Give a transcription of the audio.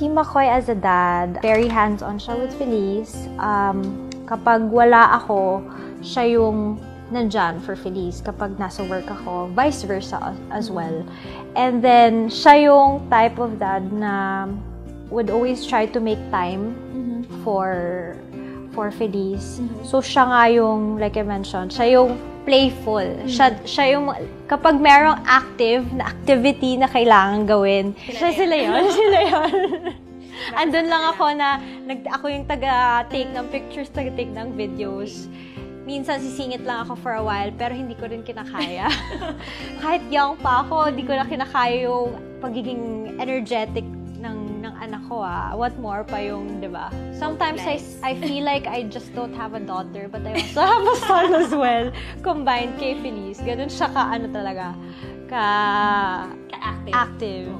Si Makoy as a dad, very hands-on siya with Felize. Kapag wala ako, siya yung nandyan for Felize. Kapag nasa work ako, vice versa as well. And then, siya yung type of dad na would always try to make time for Felize. So, siya nga yung, like I mentioned, siya yung playful. Siya yung, kapag merong activity na kailangan gawin, sila yun. Andun lang ako na, ako yung taga-take ng pictures, taga-take ng videos. Minsan sisingit lang ako for a while, pero hindi ko rin kinakaya. Kahit young pa ako, hindi ko na kinakaya yung pagiging energetic ng anak ko What more pa yung, di ba? Sometimes I feel like I just don't have a daughter, but I also have a son as well. Combined kay Felize. Ganun siya ka, ano talaga, ka-active.